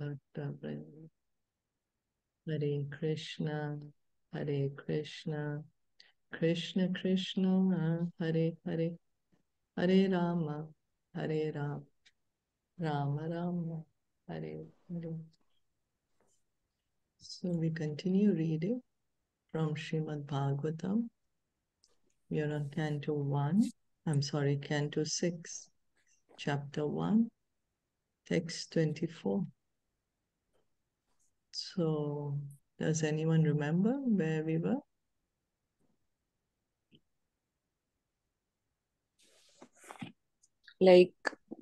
Hare Krishna, Hare Krishna, Krishna Krishna, Hare Hare, Hare Rama, Hare Rama, Rama Rama, Hare Hare. So we continue reading from Srimad Bhagavatam. We are on Canto 6, Chapter 1, Text 24. So, does anyone remember where we were? Like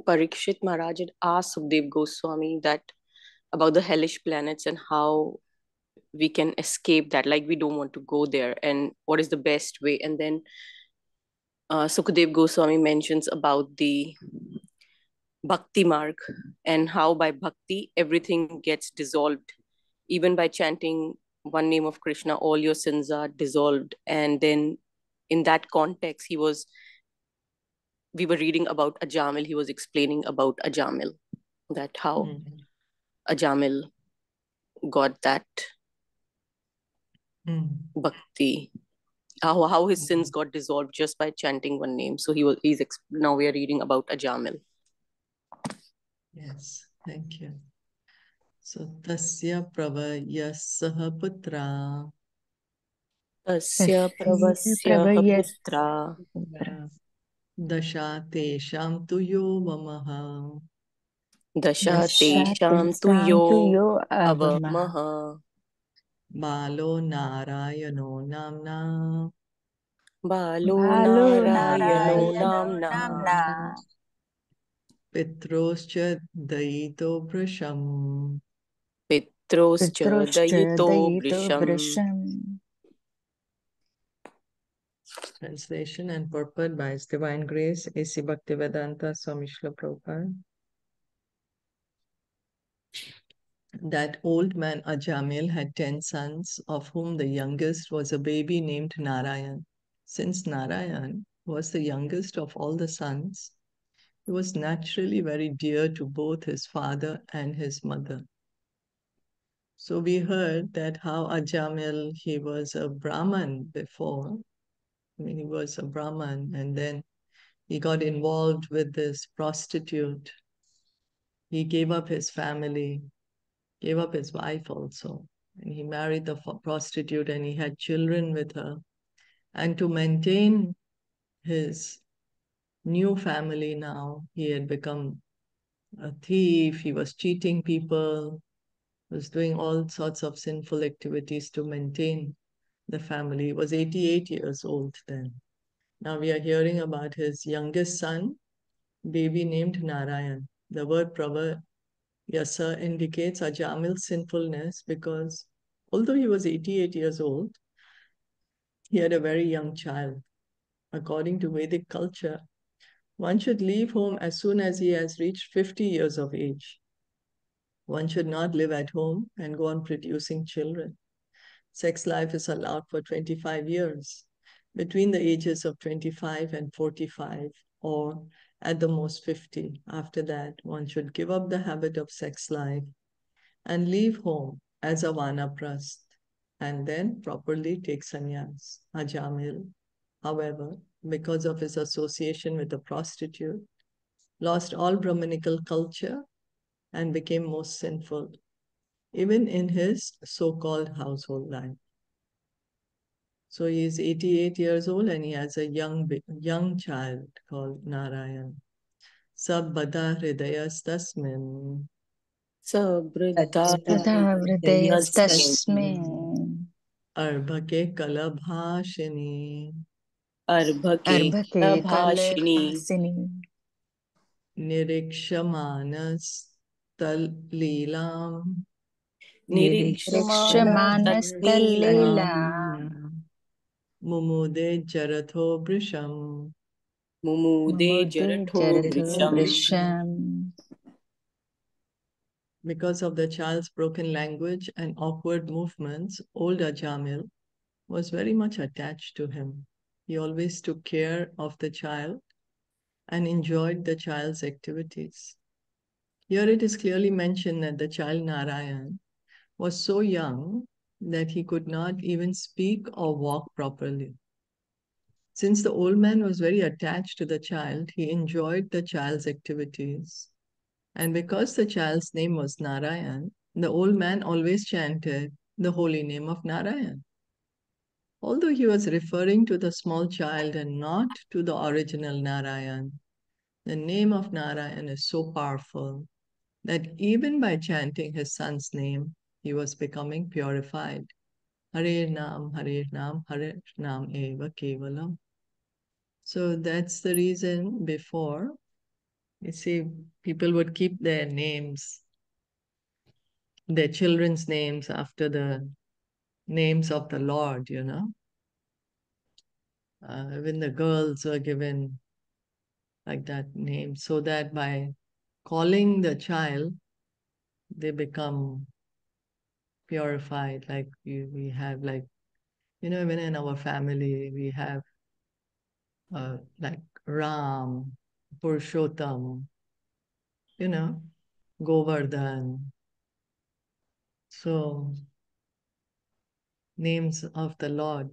Parīkṣit Mahārāja asked Śukadeva Gosvāmī that about the hellish planets and how we can escape that, like we don't want to go there, and what is the best way. And then Śukadeva Gosvāmī mentions about the bhakti mark and how by bhakti everything gets dissolved. Even by chanting one name of Krishna, all your sins are dissolved. And then in that context, we were reading about Ajāmila. He was explaining about Ajāmila, that how Ajāmila got that bhakti, how his sins got dissolved just by chanting one name. So now we are reading about Ajāmila. Yes, thank you. So, tasya pravayasah putra. Tasya pravayasah putra. Dashatesham tuyo vamaha. Dashatesham tuyo avamaha. Balo narayano namna. Balo narayano namna. Pitroscha dayito brisham. Pitroscha dayito brisham. Translation and purport by His Divine Grace, A.C. Bhaktivedanta Swami Prabhupada. That old man Ajāmila had 10 sons, of whom the youngest was a baby named Narayan. Since Narayan was the youngest of all the sons, he was naturally very dear to both his father and his mother. So we heard that how Ajāmila, he was a Brahman before. I mean, he was a Brahman, and then he got involved with this prostitute. He gave up his family, gave up his wife also, and he married the prostitute and he had children with her. And to maintain his new family now, he had become a thief, he was cheating people, was doing all sorts of sinful activities to maintain the family. He was 88 years old then. Now we are hearing about his youngest son, baby named Narayan. The word pravayasa indicates Ajāmila's sinfulness because although he was 88 years old, he had a very young child. According to Vedic culture, one should leave home as soon as he has reached 50 years of age. One should not live at home and go on producing children. Sex life is allowed for 25 years, between the ages of 25 and 45, or at the most 50. After that, one should give up the habit of sex life and leave home as a vanaprasth, and then properly take sannyas. Ajāmila, however, because of his association with a prostitute, lost all Brahminical culture and became most sinful, even in his so-called household life. So he is 88 years old and he has a young child called Narayan. Sabbada hridayas tasmin. Sabbada hridayas tasmin. Arbhake kalabhashini. Arbhake kalabhashini. Nirikshamanas talilam. Nirikshamanas talilam. Mumude jaratho brisham. Mumude jaratho brisham. Because of the child's broken language and awkward movements, old Ajāmila was very much attached to him. He always took care of the child and enjoyed the child's activities. Here it is clearly mentioned that the child Narayan was so young that he could not even speak or walk properly. Since the old man was very attached to the child, he enjoyed the child's activities. And because the child's name was Narayan, the old man always chanted the holy name of Narayan. Although he was referring to the small child and not to the original Narayan, the name of Narayan is so powerful that even by chanting his son's name, he was becoming purified. Hare Nam, Hare Nam, Hare Nam Eva Kevalam. So that's the reason before, you see, people would keep their names, their children's names after the names of the Lord, you know. Even the girls were given like that name, so that by calling the child, they become purified. Like we have, like, you know, even in our family, we have like Ram, Purushottam, you know, Govardhan. So names of the Lord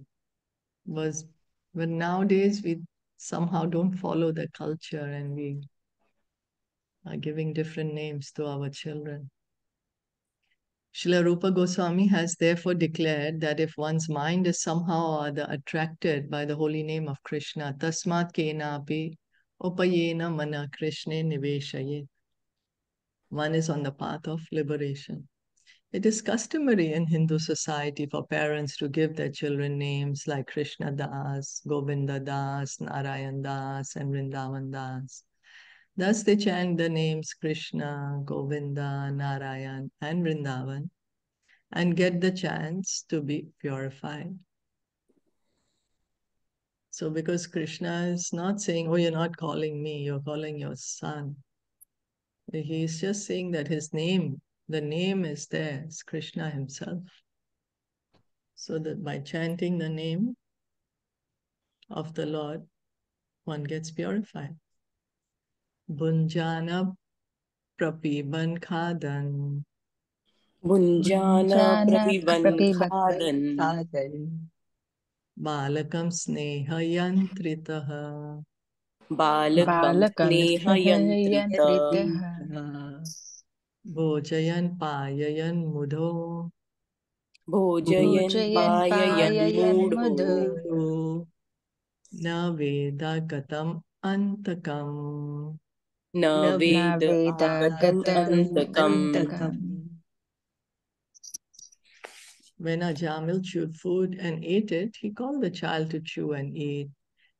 was, but nowadays we somehow don't follow the culture and we are giving different names to our children. Srila Rupa Goswami has therefore declared that if one's mind is somehow or other attracted by the holy name of Krishna, tasmat kenapi upayena mana krishne niveshaye, one is on the path of liberation. It is customary in Hindu society for parents to give their children names like Krishna Das, Govinda Das, Narayan Das, and Vrindavan Das. Thus they chant the names Krishna, Govinda, Narayan, and Vrindavan and get the chance to be purified. So because Krishna is not saying, oh, you're not calling me, you're calling your son. He is just saying that his name, the name is there, it's Krishna himself. So that by chanting the name of the Lord, one gets purified. Bunjana prapiban khadan. Bunjana prapiban khadan. Balakam sneha yantritaha. Balakam sneha yantritaha. Bhojayan Payayan Mudho. Bhojayan Payayan Mudho. Na Veda Katam Antakam. Na Veda Katam Antakam. When Ajāmila chewed food and ate it, he called the child to chew and eat.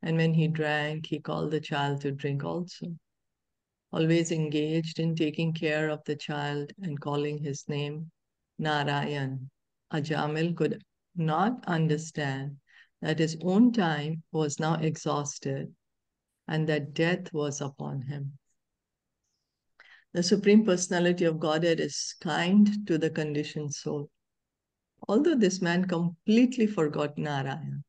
And when he drank, he called the child to drink also. Always engaged in taking care of the child and calling his name Narayan, Ajāmila could not understand that his own time was now exhausted and that death was upon him. The Supreme Personality of Godhead is kind to the conditioned soul. Although this man completely forgot Narayan,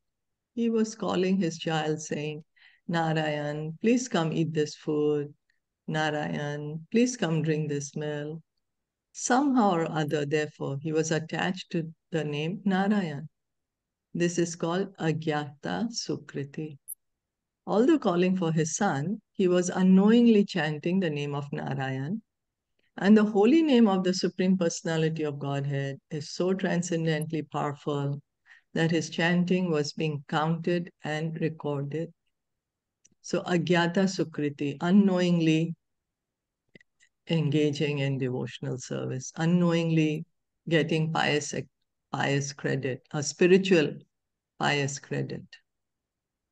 he was calling his child saying, Narayan, please come eat this food. Narayan, please come drink this milk. Somehow or other, therefore, he was attached to the name Narayan. This is called Agyata Sukriti. Although calling for his son, he was unknowingly chanting the name of Narayan. And the holy name of the Supreme Personality of Godhead is so transcendently powerful that his chanting was being counted and recorded. So, Agyata Sukriti, unknowingly engaging in devotional service, unknowingly getting pious credit, a spiritual pious credit,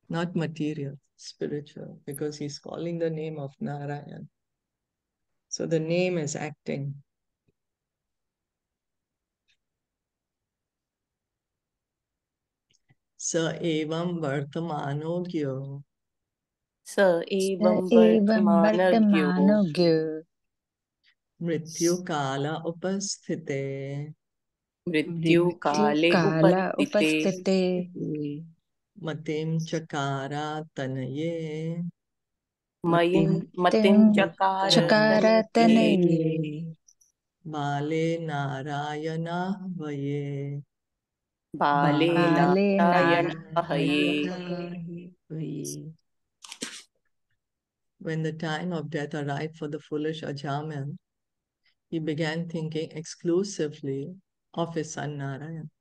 not material, spiritual, because he's calling the name of Narayan. So, the name is acting. Sa evam vartamanogyo. So, evam vartamanogyo mrityu kala upasthite. Mrityu kala upasthite. Matem chakara tanaye. Mayin Matin Chakaratane Bale Narayana Vaye Bale Narayana Vaye. When the time of death arrived for the foolish Ajāmila, he began thinking exclusively of his son Narayan.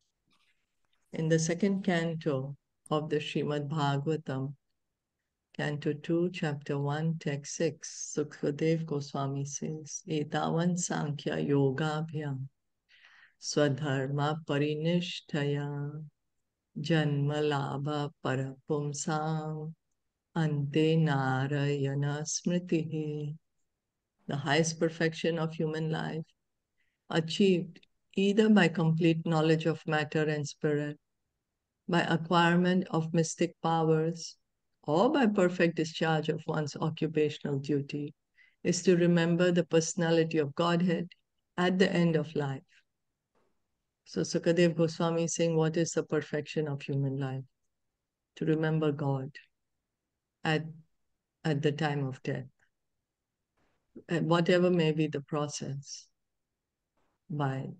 In the second canto of the Srimad Bhagavatam, Canto 2, Chapter 1, Text 6, Śukadeva Gosvāmī says, Etavan Sankhya Yogabhyam Swadharma Parinishthaya Janmalabha Parapumsam Ante Narayana Smritihi. The highest perfection of human life, achieved either by complete knowledge of matter and spirit, by acquirement of mystic powers, or by perfect discharge of one's occupational duty, is to remember the personality of Godhead at the end of life. So Śukadeva Goswami is saying, what is the perfection of human life? To remember God at the time of death, whatever may be the process, by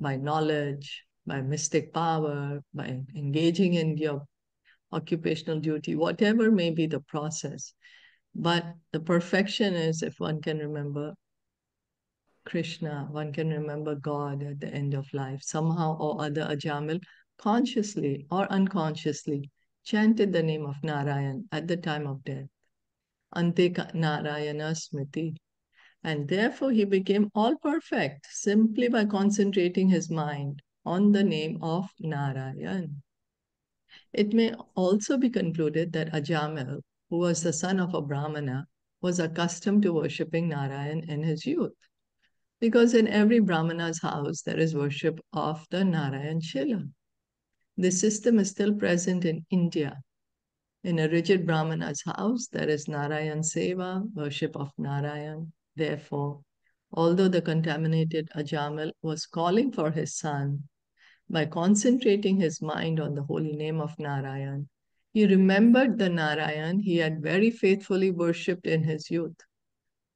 knowledge, by mystic power, by engaging in your occupational duty, whatever may be the process. But the perfection is if one can remember Krishna, one can remember God at the end of life. Somehow or other, Ajāmila, consciously or unconsciously, chanted the name of Narayan at the time of death. Ante Narayana Smriti. And therefore he became all perfect simply by concentrating his mind on the name of Narayan. It may also be concluded that Ajāmila, who was the son of a Brahmana, was accustomed to worshipping Narayan in his youth, because in every Brahmana's house there is worship of the Narayan Shila. This system is still present in India. In a rigid Brahmana's house, there is Narayan Seva, worship of Narayan. Therefore, although the contaminated Ajāmila was calling for his son, by concentrating his mind on the holy name of Narayan, he remembered the Narayan he had very faithfully worshipped in his youth.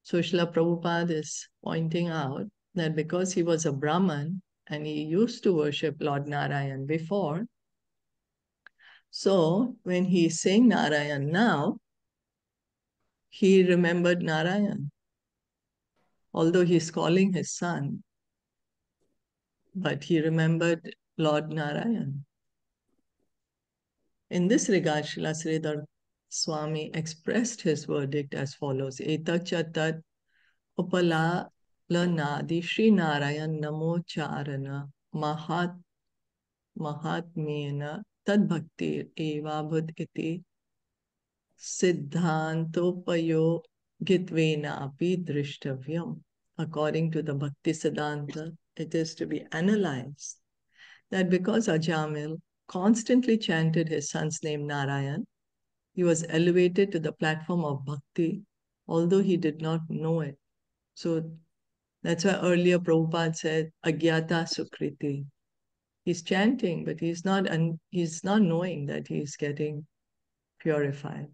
So Srila Prabhupada is pointing out that because he was a Brahman and he used to worship Lord Narayan before, so when he is saying Narayan now, he remembered Narayan, although he is calling his son, but he remembered Lord Narayan. In this regard, Śrīla Sridhar Swami expressed his verdict as follows: Etak chatat upala lanadi Shri Narayan namo charana mahatmena tad bhaktir eva bhud iti siddhantopayo gitvena api drishtavyam. According to the Bhakti Siddhanta, it is to be analyzed that because Ajāmila constantly chanted his son's name Narayan, he was elevated to the platform of bhakti, although he did not know it. So that's why earlier Prabhupada said, Agyata Sukriti. He's chanting, but he's not knowing that he's getting purified.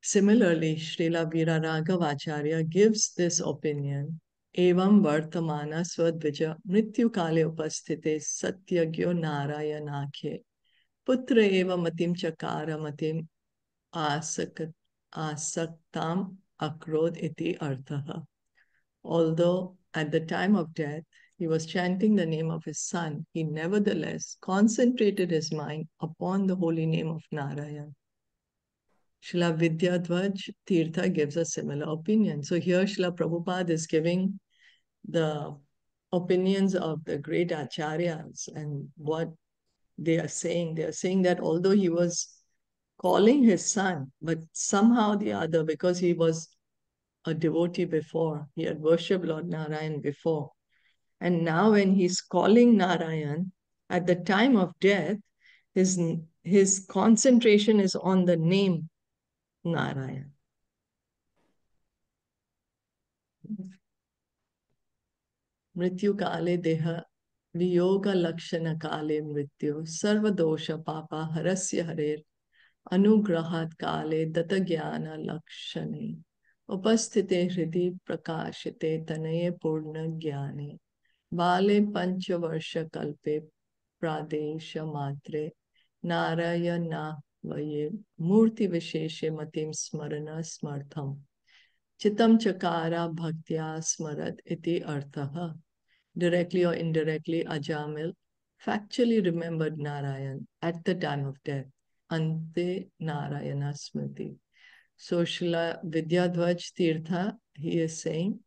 Similarly, Śrīla Viraraghavacārya gives this opinion. Evam vartamana swadvija mrityu kale upasthite satyagyo narayanakhe putra eva matim chakara matim asaktam akrod iti arthaha. Although at the time of death he was chanting the name of his son, he nevertheless concentrated his mind upon the holy name of Narayan. Śrīla Vijayadhvaja Tīrtha gives a similar opinion. So here Śrīla Prabhupada is giving the opinions of the great Acharyas and what they are saying. They are saying that although he was calling his son, but somehow the other, because he was a devotee before, he had worshipped Lord Narayan before. And now when he's calling Narayan, at the time of death, his concentration is on the name Narayan. Mrityu kale deha viyoga lakshana kale mrityu sarva dosha papa harasya harer anugrahat kale datagyana lakshane upasthite hridi prakashite tanaye purna gyane vale panchavarsha kalpe pradesha matre narayana vaye murti visheshe matim smarana smartham chitam chakara bhaktya smarat iti arthaha. Directly or indirectly, Ajāmila factually remembered Narayan at the time of death. Ante Narayana Smriti. So Śrīla Vijayadhvaja Tīrtha, he is saying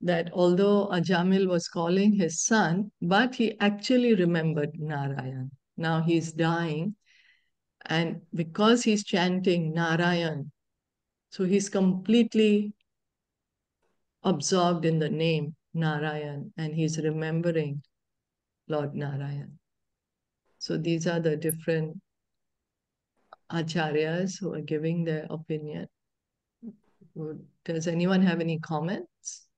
that although Ajāmila was calling his son, but he actually remembered Narayan. Now he's dying, and because he's chanting Narayan, so he's completely absorbed in the name Narayan, and he's remembering Lord Narayan. So these are the different acharyas who are giving their opinion. Does anyone have any comments?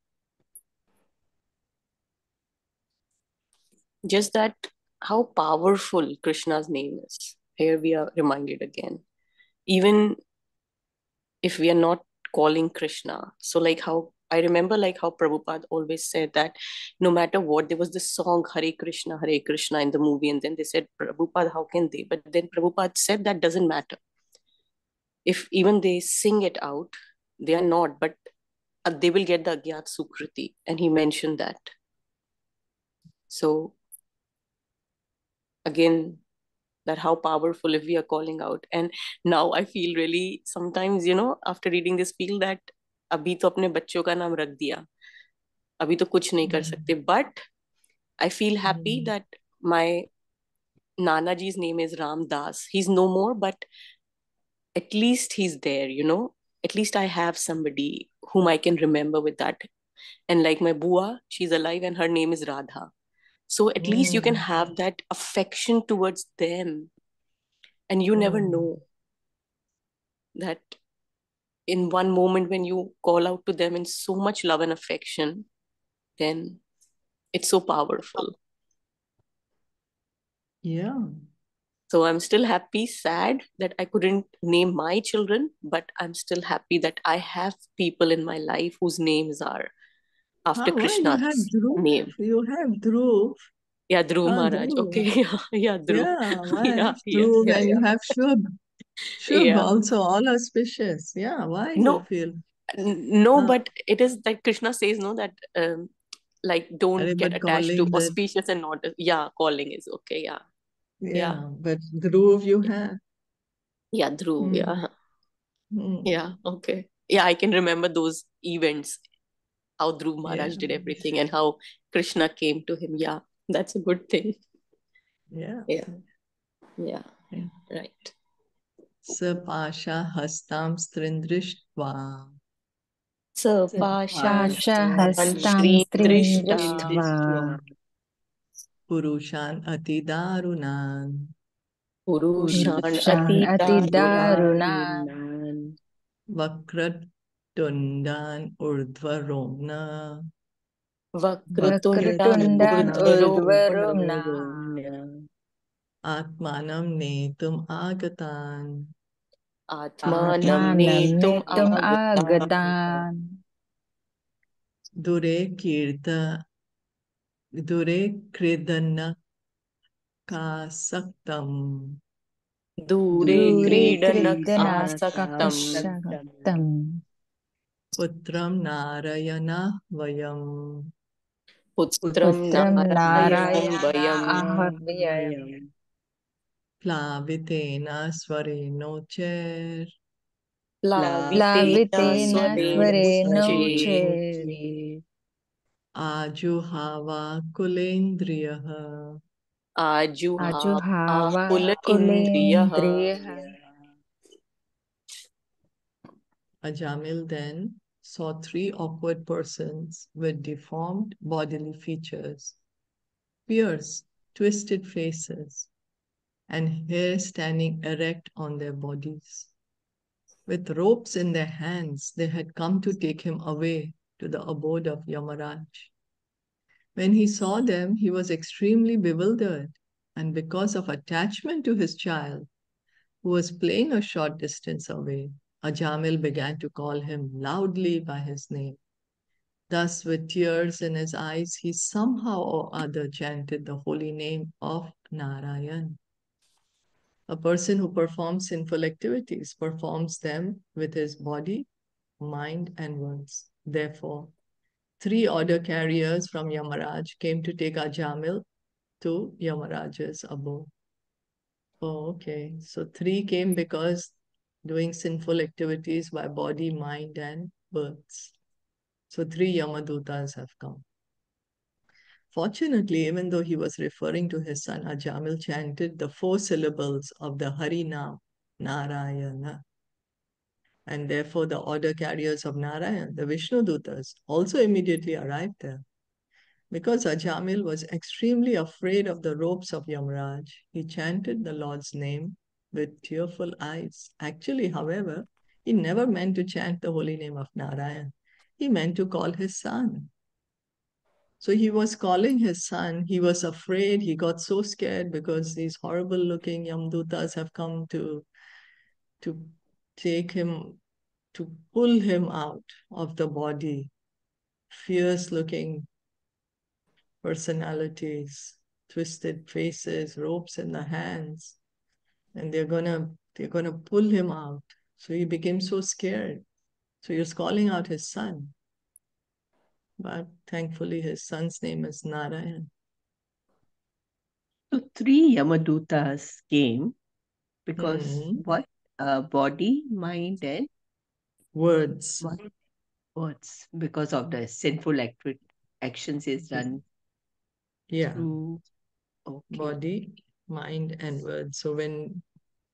Just that how powerful Krishna's name is. Here we are reminded again. Even if we are not calling Krishna. So like how I remember like how Prabhupada always said that no matter what, there was this song, Hare Krishna in the movie. And then they said, Prabhupada, how can they? But then Prabhupada said that doesn't matter. If even they sing it out, they are not, but they will get the Agyata Sukriti. And he mentioned that. So again, that how powerful if we are calling out. And now I feel really sometimes, you know, after reading this, feel that abhi to apne bachcho ka naam rakh diya. Abhi to kuch nahi kar sakte. But I feel happy that my Nanaji's name is Ram Das. He's no more, but at least he's there, you know. At least I have somebody whom I can remember with that. And like my Bua, she's alive and her name is Radha. So at least you can have that affection towards them. And you never know that in one moment when you call out to them in so much love and affection, then it's so powerful. Yeah. So I'm still happy, sad that I couldn't name my children, but I'm still happy that I have people in my life whose names are after Krishna's name. You have Dhruv. Yeah, Dhruva Mahārāja. Dhruv. Okay. Yeah, Dhruv. Yeah, Dhruv. Yeah, and you have Shubh. Sure, yeah. Also all auspicious. Yeah, why no feel? No, but it is that Krishna says no that like don't get attached to auspicious and not. Yeah, calling is okay. Yeah, But Dhruv you have. Yeah, Dhruv. Yeah, yeah. Okay. Yeah, I can remember those events. How Dhruva Mahārāja did everything and how Krishna came to him. Yeah, that's a good thing. Yeah. Yeah. Yeah. Right. Sapasha hastam strindrishtva. Sapasha hastam strindrishtva. Purushan atidarunan. Purushan atidarunan. Vakrattundan urdhvaromna. Vakrattundan urdhvaromna. Atmanam netum agatan. Atmanam netum agatan. Dure kirta. Dure kridana kasaktam. Dure kridana kasaktam. Putram narayana vayam. Putram narayana vayam. Plavitena swareno cher. Plavitena swareno cher. Ajuhava kulendriyaha. Ajuhava kulendriyaha. Ajāmila then saw three awkward persons with deformed bodily features, fierce, twisted faces, and hair standing erect on their bodies. With ropes in their hands, they had come to take him away to the abode of Yamaraj. When he saw them, he was extremely bewildered, and because of attachment to his child, who was playing a short distance away, Ajāmila began to call him loudly by his name. Thus, with tears in his eyes, he somehow or other chanted the holy name of Narayan. A person who performs sinful activities performs them with his body, mind, and words. Therefore, three order carriers from Yamaraj came to take Ajāmila to Yamaraj's abode. Oh, okay. So three came because doing sinful activities by body, mind, and words. So three Yamadutas have come. Fortunately, even though he was referring to his son, Ajāmila chanted the four syllables of the Harinam, Narayana. And therefore the order carriers of Narayan, the Vishnu Dutas, also immediately arrived there. Because Ajāmila was extremely afraid of the ropes of Yamaraj, he chanted the Lord's name with tearful eyes. Actually, however, he never meant to chant the holy name of Narayan. He meant to call his son. So he was calling his son. He was afraid. He got so scared because these horrible looking Yamadutas have come to take him, to pull him out of the body. Fierce looking personalities, twisted faces, ropes in the hands. And they're gonna pull him out. So he became so scared. So he was calling out his son. But thankfully, his son's name is Narayan. So three Yamadutas came because what? Body, mind, and words. Words. Because of the sinful actions is done. Yeah. Through... Okay. Body, mind, and words.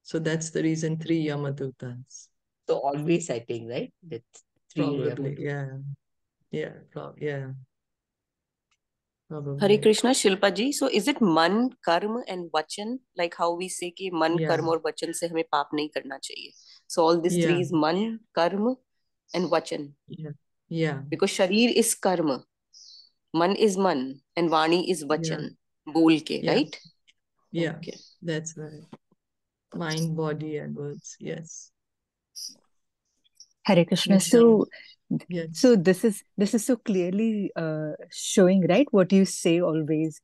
So that's the reason three Yamadutas. So always, I think, right? That's three. Probably, yeah. Yeah, probably. Hare Krishna, Shilpaji. So is it man, karma and vachan? Like how we say ki man, karma or vachan se hame paap nahi karna chahiye. So all these three is man, karma and vachan. Yeah. Because sharir is karma. Man is man and vani is vachan. Bol ke, right? Yeah, okay. That's right. Mind, body and words, yes. Hare Krishna. So this is so clearly showing, right, what you say always.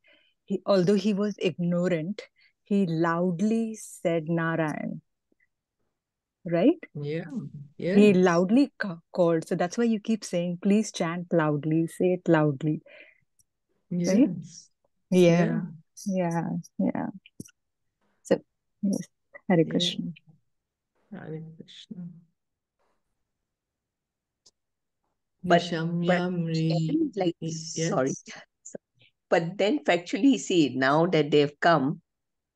Although he was ignorant, he loudly said Narayan, right? Yeah. He loudly called. So that's why you keep saying, please chant loudly, say it loudly. Yes. Right? Yeah. So yes. Hare Krishna. Hare Krishna. But then factually, see, now that they've come,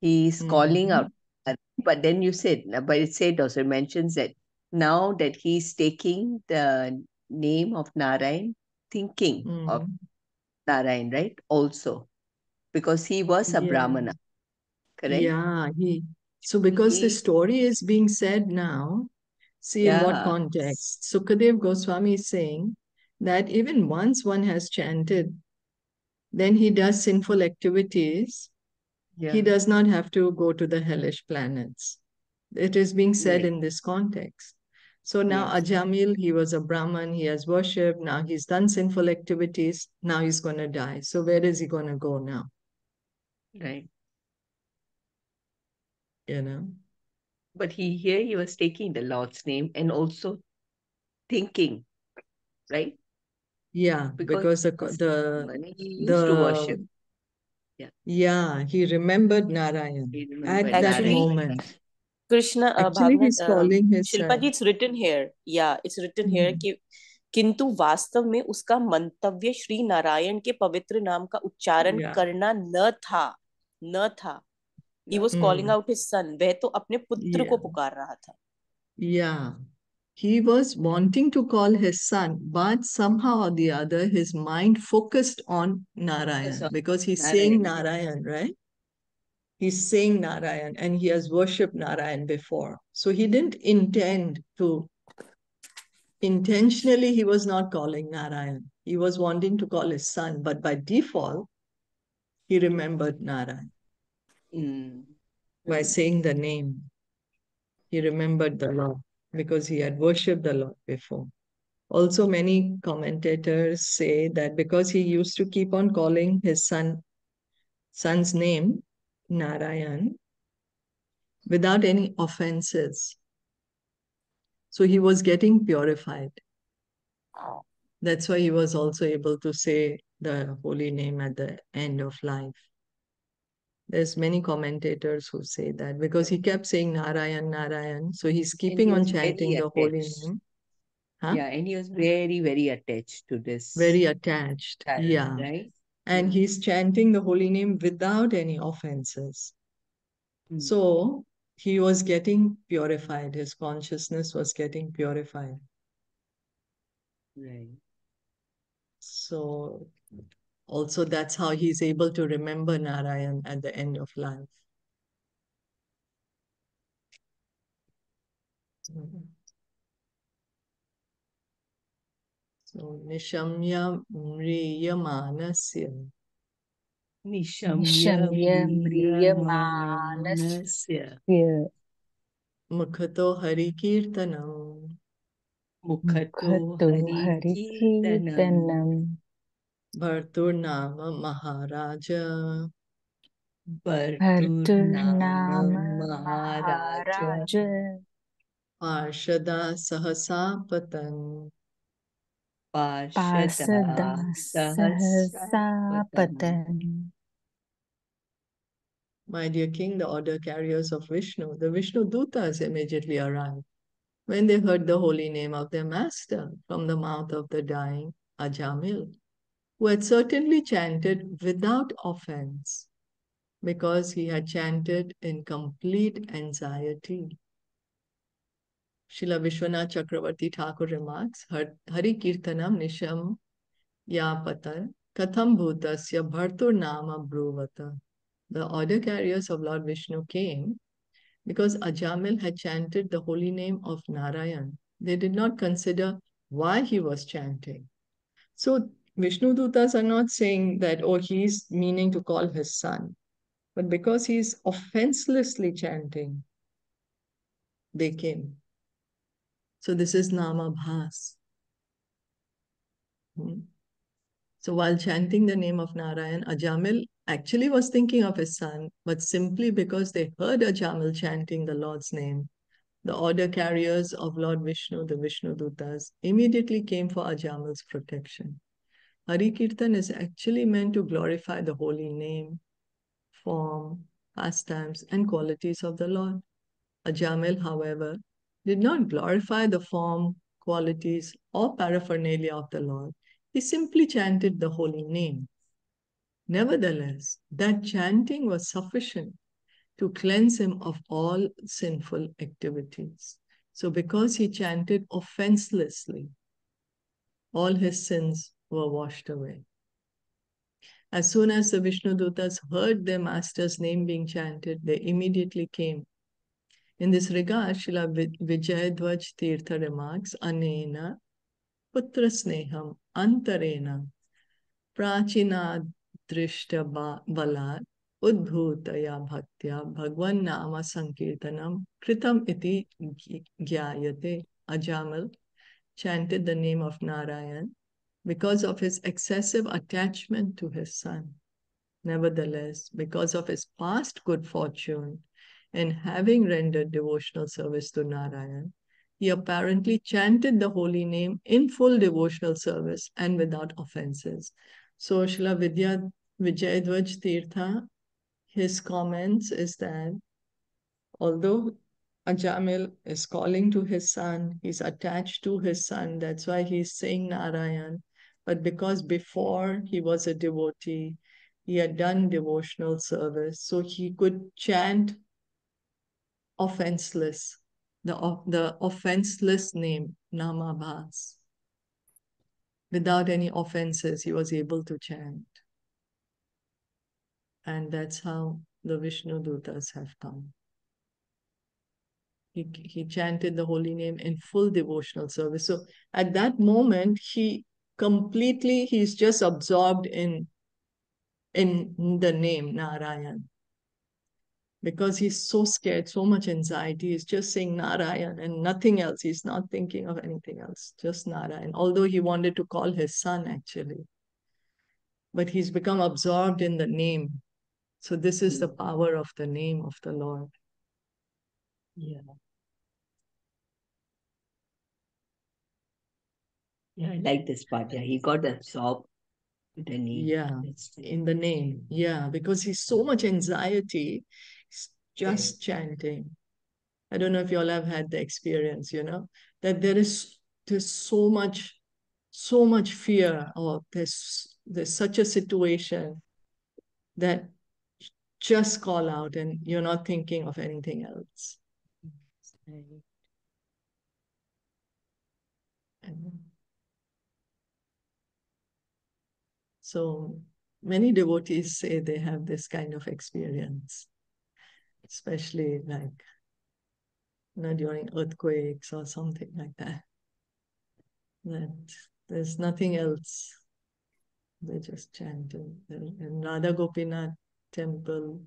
he's calling out. But then you said, but it said also, it mentions that now that he's taking the name of Narayan, thinking of Narayan, right? Also, because he was a Brahmana, correct? Yeah. Because the story is being said now. See in what context. Śukadeva Goswami is saying that even once one has chanted, then he does sinful activities. Yeah. He does not have to go to the hellish planets. It is being said in this context. So now Ajāmila, he was a Brahman, he has worshipped, now he's done sinful activities, now he's going to die. So where is he going to go now? Right. You know? But he was taking the Lord's name and also thinking, right? Yeah, because he used to worship. Yeah, he remembered Narayan at that moment. Krishna, actually, he's calling his Shilpaji, it's written here. Yeah, it's written here. किंतु वास्तव में उसका मंतव्य श्री नारायण के पवित्र नाम का उच्चारण करना न था. He was calling out his son. वह तो अपने पुत्र को पुकार रहा था. Yeah. He was wanting to call his son, but somehow or the other, his mind focused on Narayan because he's saying Narayan, right? He's saying Narayan and he has worshipped Narayan before. So he didn't intend to. Intentionally, he was not calling Narayan. He was wanting to call his son, but by default, he remembered Narayan. By saying the name. he remembered the Lord because he had worshipped the Lord before. Also, many commentators say that because he used to keep on calling his son's name, Narayan, without any offenses, so he was getting purified. That's why he was also able to say the holy name at the end of life. There's many commentators who say that because he kept saying Narayan, Narayan, so he's keeping on chanting the holy name. Huh? Yeah, and he was very, very attached to this. Very attached, talent, yeah. Right? And he's chanting the holy name without any offenses. Mm. So he was getting purified. His consciousness was getting purified. Right. So also that's how he's able to remember Narayan at the end of life. Mm. So, nishamya mriyamanasya. Nishamya mriyamanasya. Mukhato hari kirtanam. Mukhato hari kirtanam. Bharturnama maharaja. Bharturnama maharaja. Parshada sahasapatan. Parshada sahasapatan. My dear king, the order carriers of Vishnu, the Vishnu Dutas, immediately arrived when they heard the holy name of their master from the mouth of the dying Ajāmila, who had certainly chanted without offense because he had chanted in complete anxiety. Śrīla Viśvanātha Cakravartī Ṭhākura remarks, Hari Kirtanam Nisham Yapatar Katham Bhutasya Bhartur Nama Bruvata. The order carriers of Lord Vishnu came because Ajāmila had chanted the holy name of Narayan. They did not consider why he was chanting. So Vishnu Dutas are not saying that, oh, he's meaning to call his son. But because he's offenselessly chanting, they came. So this is Nama Bhas. So while chanting the name of Narayan, Ajāmila actually was thinking of his son, but simply because they heard Ajāmila chanting the Lord's name, the order carriers of Lord Vishnu, the Vishnu Dutas, immediately came for Ajāmila's protection. Hari Kirtan is actually meant to glorify the holy name, form, pastimes, and qualities of the Lord. Ajāmila, however, did not glorify the form, qualities, or paraphernalia of the Lord. He simply chanted the holy name. Nevertheless, that chanting was sufficient to cleanse him of all sinful activities. So because he chanted offenselessly, all his sins were washed away. As soon as the Vishnu Dutas heard their master's name being chanted, they immediately came. In this regard, Śrīla Vijayadhvaja Tīrtha remarks, Anena putrasneham antarena prachinadrishta balat udbhutaya bhaktya bhagwan nama sankirtanam kritam iti gyayate. Ajāmila chanted the name of Narayan because of his excessive attachment to his son. Nevertheless, because of his past good fortune, and having rendered devotional service to Narayan, he apparently chanted the holy name in full devotional service and without offenses. So Śrīla Vijayadhvaja Tīrtha, his comments is that although Ajāmila is calling to his son, he's attached to his son, that's why he's saying Narayan. But because before he was a devotee, he had done devotional service, so he could chant offenseless, the offenseless name, Nama Bhas. Without any offenses, he was able to chant. And that's how the Vishnu Dutas have come. He chanted the holy name in full devotional service. So at that moment, he's just absorbed in the name Narayan. because he's so scared, so much anxiety. He's just saying Narayan and nothing else. He's not thinking of anything else, just Narayan. Although he wanted to call his son, actually. But he's become absorbed in the name. So this is the power of the name of the Lord. Yeah. Yeah, I like this part. Yeah, he got absorbed in the name. Yeah, in the name. Yeah, because he's so much anxiety. He's just chanting. I don't know if you all have had the experience, you know, that there's so much fear, or there's such a situation that just call out and you're not thinking of anything else. So many devotees say they have this kind of experience, especially like, you know, during earthquakes or something like that. That there's nothing else. They just chant. In Radha Gopinath Temple,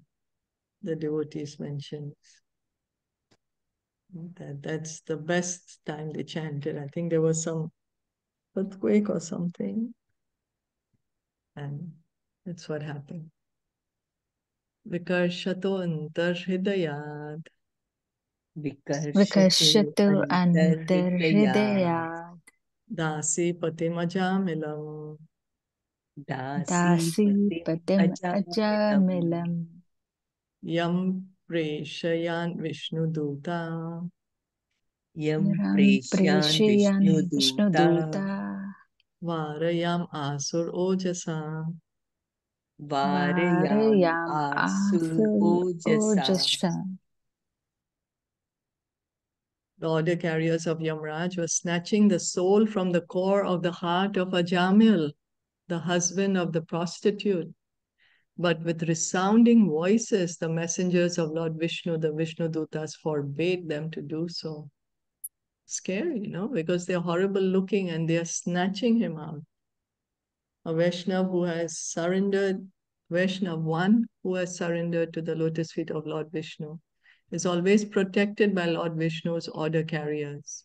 the devotees mentioned that that's the best time they chanted. I think there was some earthquake or something. And that's what happened. Vikarṣato antarhridayad. Vikarṣato antarhridayad. Dāsi patim ajāmilam. Dāsi patim ajāmilam. Yam preshayan Vishnu Duta. Yam preshayan Vishnu Duta. Varayam asur ojasa. Varayam asur ojasa. The order carriers of Yamaraj were snatching the soul from the core of the heart of Ajāmila, the husband of the prostitute. But with resounding voices, the messengers of Lord Vishnu, the Vishnu Dutas, forbade them to do so. Scary, you know, because they're horrible looking and they are snatching him out. A Vaishnava who has surrendered, Vaishnava one who has surrendered to the lotus feet of Lord Vishnu is always protected by Lord Vishnu's order carriers.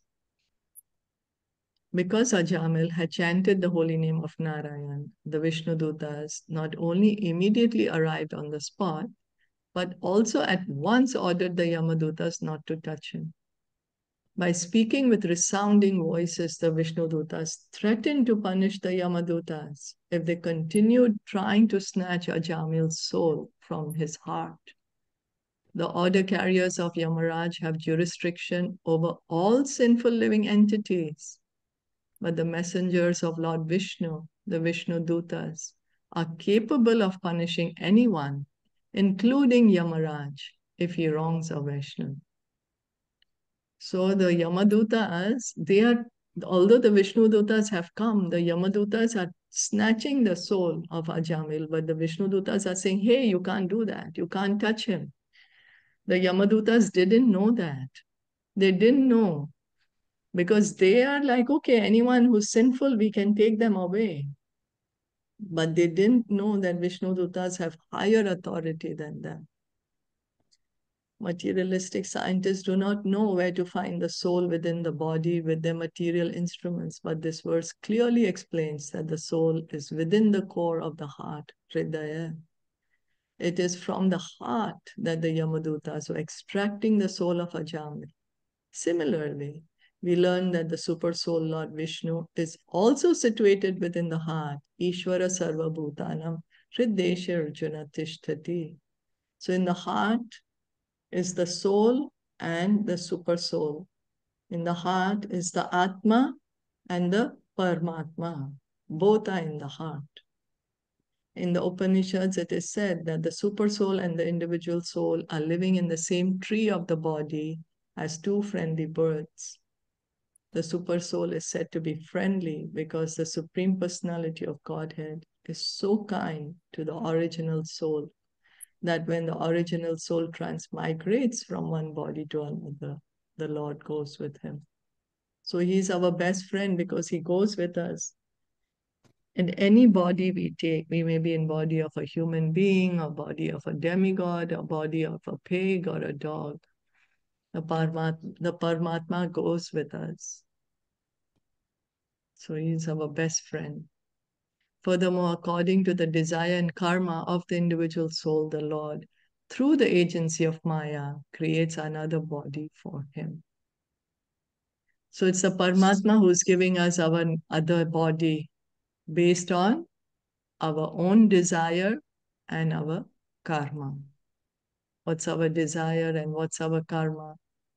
Because Ajāmila had chanted the holy name of Narayan, the Vishnu Dutas not only immediately arrived on the spot, but also at once ordered the Yamadutas not to touch him. By speaking with resounding voices, the Vishnu Dutas threatened to punish the Yamadutas if they continued trying to snatch Ajāmila's soul from his heart. The order carriers of Yamaraj have jurisdiction over all sinful living entities, but the messengers of Lord Vishnu, the Vishnu Dutas, are capable of punishing anyone, including Yamaraj, if he wrongs a Vaishnava. So the Yamadutas, although the Vishnu Dutas have come, the Yamadutas are snatching the soul of Ajāmila, but the Vishnu Dutas are saying, hey, you can't do that. You can't touch him. The Yamadutas didn't know that. They didn't know. Because they are like, okay, anyone who's sinful, we can take them away. But they didn't know that Vishnu Dutas have higher authority than them. Materialistic scientists do not know where to find the soul within the body with their material instruments, but this verse clearly explains that the soul is within the core of the heart, Hridaya. It is from the heart that the Yamadutas were extracting the soul of Ajāmila. Similarly, we learn that the super soul Lord Vishnu is also situated within the heart, Ishvara Sarva Bhutanam, Hrideshe Arjuna Tishtati. So in the heart is the soul and the super soul. In the heart is the Atma and the Paramatma. Both are in the heart. In the Upanishads, it is said that the super soul and the individual soul are living in the same tree of the body as two friendly birds. The super soul is said to be friendly because the Supreme Personality of Godhead is so kind to the original soul that when the original soul transmigrates from one body to another, the Lord goes with him. So he's our best friend because he goes with us. And any body we take, we may be in body of a human being, or body of a demigod, or body of a pig or a dog. The Paramatma goes with us. So he is our best friend. Furthermore, according to the desire and karma of the individual soul, the Lord, through the agency of Maya, creates another body for him. So it's the Paramatma who's giving us our other body based on our own desire and our karma. What's our desire and what's our karma?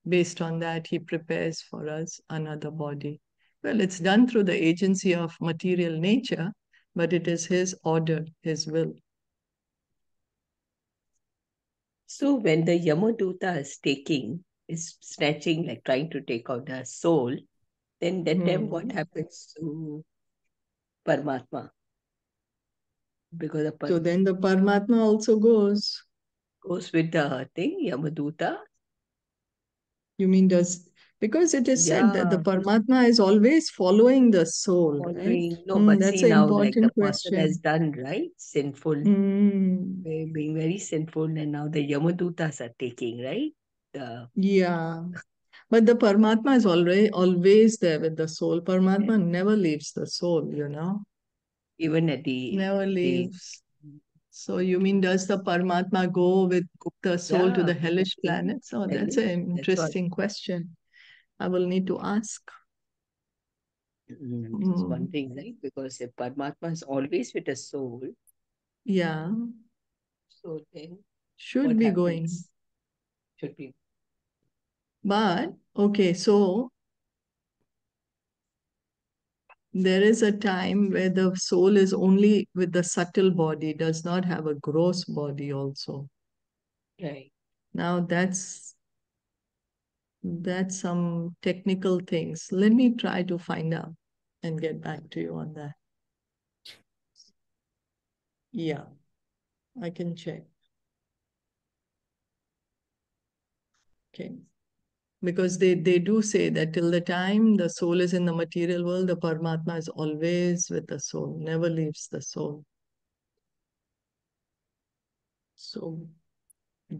Based on that, he prepares for us another body. Well, it's done through the agency of material nature, but it is his order, his will. So when the Yamaduta is snatching, like trying to take out the soul, then that time what happens to Paramatma? Because the Paramatma, so then the Paramatma also goes with the thing, Yamaduta. You mean does... Because it is said that the Paramatma is always following the soul, right? No, but that's an important question. The person has done, right? Sinful, being very sinful, and now the Yamadutas are taking, right? But the Paramatma is always there with the soul. Paramatma never leaves the soul, you know? Even at the... Never leaves. So you mean, does the Paramatma go with the soul to the hellish planets? Oh, that's an interesting question. I will need to ask. It's one thing, right? Because if Paramatma is always with a soul. Yeah. So then should be going. Should be. But, okay, so there is a time where the soul is only with the subtle body, does not have a gross body also. Right. Now that's some technical things. Let me try to find out and get back to you on that. Yeah, I can check. Okay. Because they do say that till the time the soul is in the material world, the Paramatma is always with the soul, never leaves the soul. So...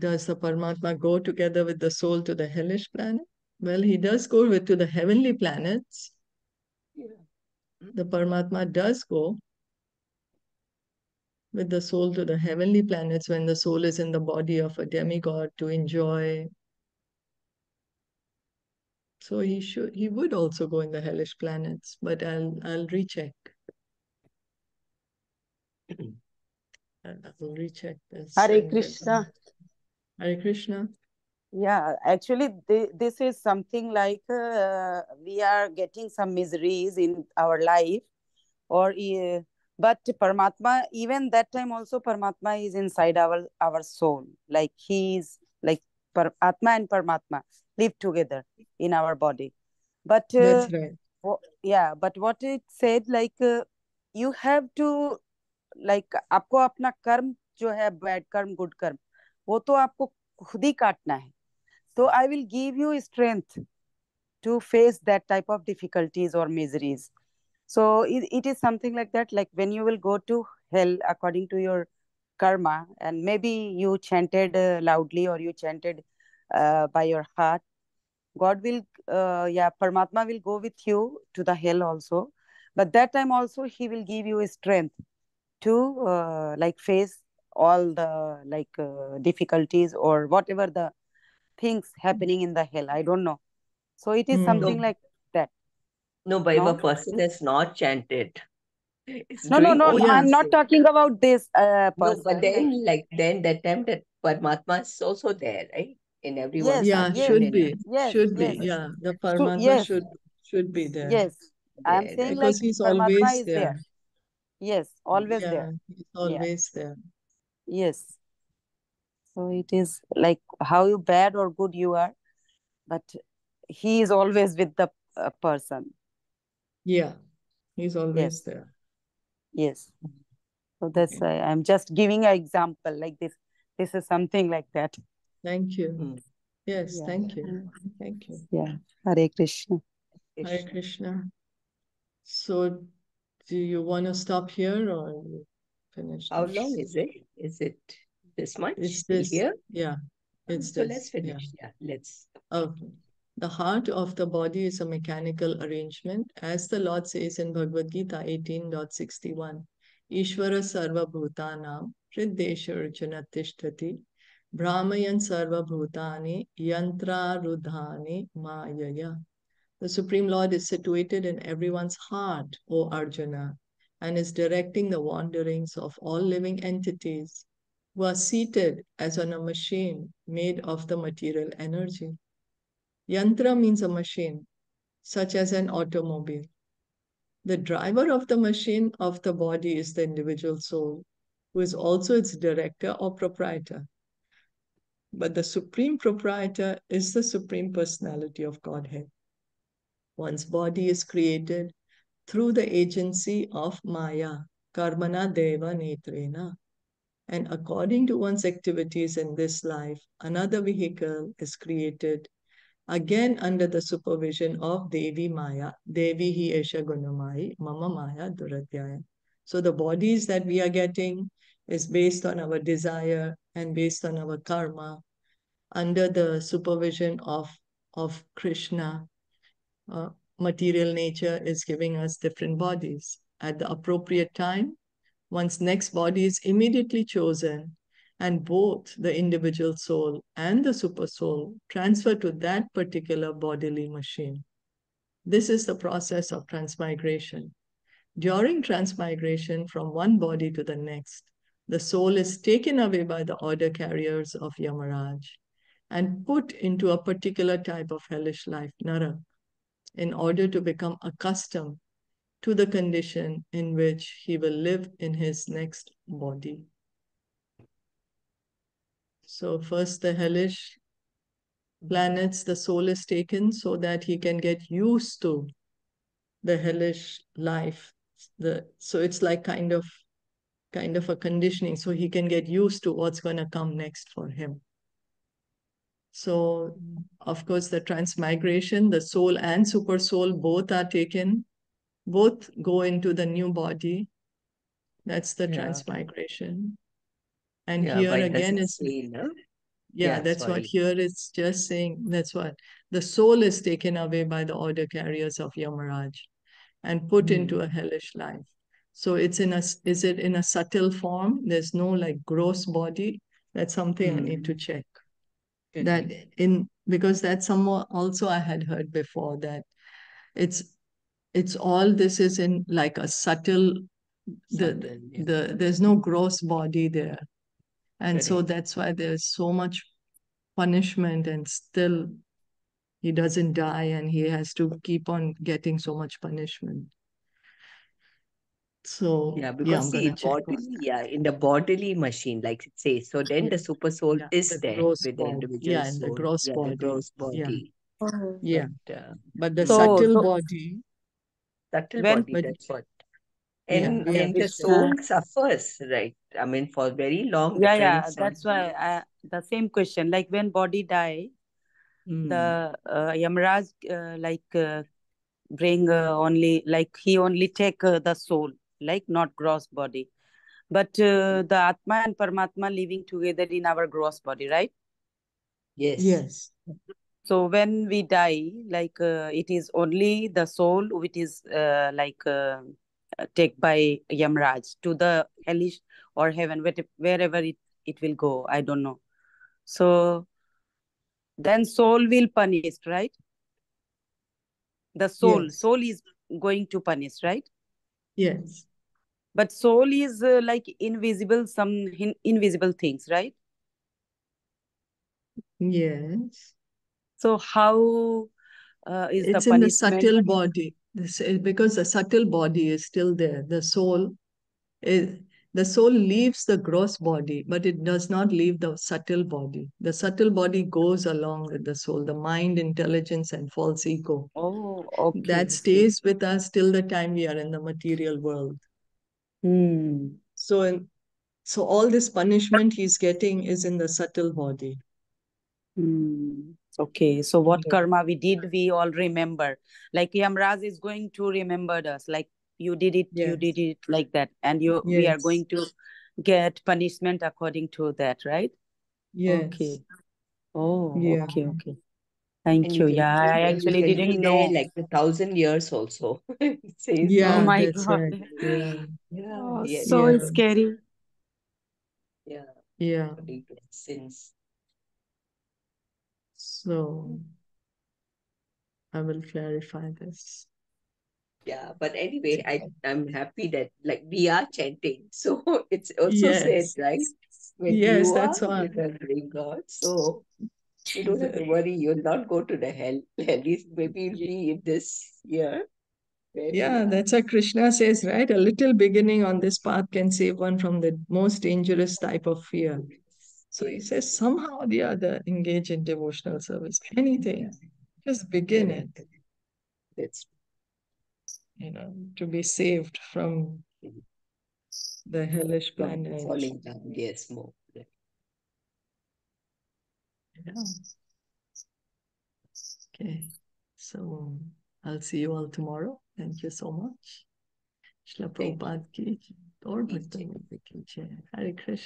does the Paramatma go together with the soul to the hellish planet? Well, he does go to the heavenly planets. The Paramatma does go with the soul to the heavenly planets when the soul is in the body of a demigod to enjoy. So he would also go in the hellish planets, but I'll recheck. I will recheck this. Hare Krishna. Hare Krishna. Yeah, actually this is something like we are getting some miseries in our life, or but Paramatma, even that time also Paramatma is inside our soul. Like he is like Atma and Paramatma live together in our body. But that's right. But what it said, like you have to, like आपको अपना कर्म जो है bad कर्म good कर्म वो तो आपको खुद ही काटना है. So I will give you strength to face that type of difficulties or miseries. So it is something like that, like when you will go to hell according to your karma, and maybe you chanted loudly or you chanted by your heart, God will, Paramatma will go with you to the hell also. But that time also he will give you strength to like face all the difficulties or whatever the things happening in the hell. I don't know. So it is something like that. No, but if a person has not chanted. No. I'm not talking about this person. No, but then that time that Paramatma is also there, right? In everyone. Should be. Yeah, the Paramatma should be there. Yes, I'm saying because he's always there. Yes, always there. He's always there. Yes. So it is like how you bad or good you are, but he is always with the person. Yeah, he's always there. Yes. So that's why I'm just giving an example like this. This is something like that. Thank you. Yes, thank you. Thank you. Yeah. Hare Krishna. Hare Krishna. So Do you want to stop here or finish? How long is it? Is it this much? Is this here? Yeah. It's so this. Let's finish. Yeah. Let's. Okay. The heart of the body is a mechanical arrangement. As the Lord says in Bhagavad Gita 18.61, Ishvara Sarva Bhutanam Hridesha Janatishthati Brahmayan Sarva Bhutani Yantra Rudhani Mayaya. The Supreme Lord is situated in everyone's heart, O Arjuna, and is directing the wanderings of all living entities who are seated as on a machine made of the material energy. Yantra means a machine, such as an automobile. The driver of the machine of the body is the individual soul, who is also its director or proprietor. But the supreme proprietor is the Supreme Personality of Godhead. One's body is created through the agency of Maya, Karmana Deva Netrena. And according to one's activities in this life, another vehicle is created again under the supervision of Devi Maya, Devi Hi Esha Gunamai, Mama Maya Duradhyaya. So the bodies that we are getting is based on our desire and based on our karma under the supervision of Krishna. Material nature is giving us different bodies. At the appropriate time, one's next body is immediately chosen, and both the individual soul and the super soul transfer to that particular bodily machine. This is the process of transmigration. During transmigration from one body to the next, the soul is taken away by the order carriers of Yamaraj and put into a particular type of hellish life, Naraka, in order to become accustomed to the condition in which he will live in his next body. So first the hellish planets, the soul is taken so that he can get used to the hellish life. So it's like kind of a conditioning, so he can get used to what's going to come next for him. So, of course, the transmigration, the soul and super soul, both are taken. Both go into the new body. That's the transmigration. And here again, it's... that's what here it's just saying. That's what. The soul is taken away by the order carriers of Yamaraj and put into a hellish life. So it's in a subtle form? There's no like gross body. That's something I need to check. That because that's somewhat also I had heard before, that it's all this is in like a subtle, there's no gross body there, and so that's why there's so much punishment, and still he doesn't die and he has to keep on getting so much punishment. So in the bodily machine, like it says, so then the super soul is there with the individual soul. Yeah, the gross body. The gross body. Yeah. But the subtle body. Subtle body, that's what. And the soul suffers, right? I mean, for very long. That's why the same question, like when body die, the Yamaraj bring only, like he only take the soul, like not gross body, but the Atma and Paramatma living together in our gross body, right? Yes. So when we die, like it is only the soul which is take by Yamaraj to the hellish or heaven, wherever it will go, I don't know. So then soul will punish, right? The soul is going to punish, right? Yes. But soul is like invisible, some invisible things, right? Yes. So how is it's the punishment? It's in the subtle body. Because the subtle body is still there. The soul leaves the gross body, but it does not leave the subtle body. The subtle body goes along with the soul, the mind, intelligence, and false ego. Oh, okay. That stays with us till the time we are in the material world. So all this punishment he's getting is in the subtle body. Okay, so what karma we did, we all remember. Like Yamaraj is going to remember us, like you did it, yes. You did it like that, and you yes. we are going to get punishment according to that, right? Yes. Okay. Oh, yeah. Okay. Thank you. Yeah, I actually didn't know. Like 1,000 years also. Yeah. Oh my God. Right. Yeah. Yeah. Oh, yeah. So yeah. Scary. Yeah. Yeah. Since. So, I will clarify this. Yeah, but anyway, I'm happy that like we are chanting, so it's also yes. said, right? When yes, that's all. God, so you don't have to worry. You'll not go to the hell. At least maybe you'll be in this year. Yeah, that's what Krishna says, right? A little beginning on this path can save one from the most dangerous type of fear. So he says somehow or the other, engage in devotional service. Anything, just begin it. That's to be saved from the hellish planet. Falling down, yes, more. Yeah. Okay, so I'll see you all tomorrow. Thank you so much. Śrīla Prabhupada ki, Aur Bhakta ki, Hare Krishna.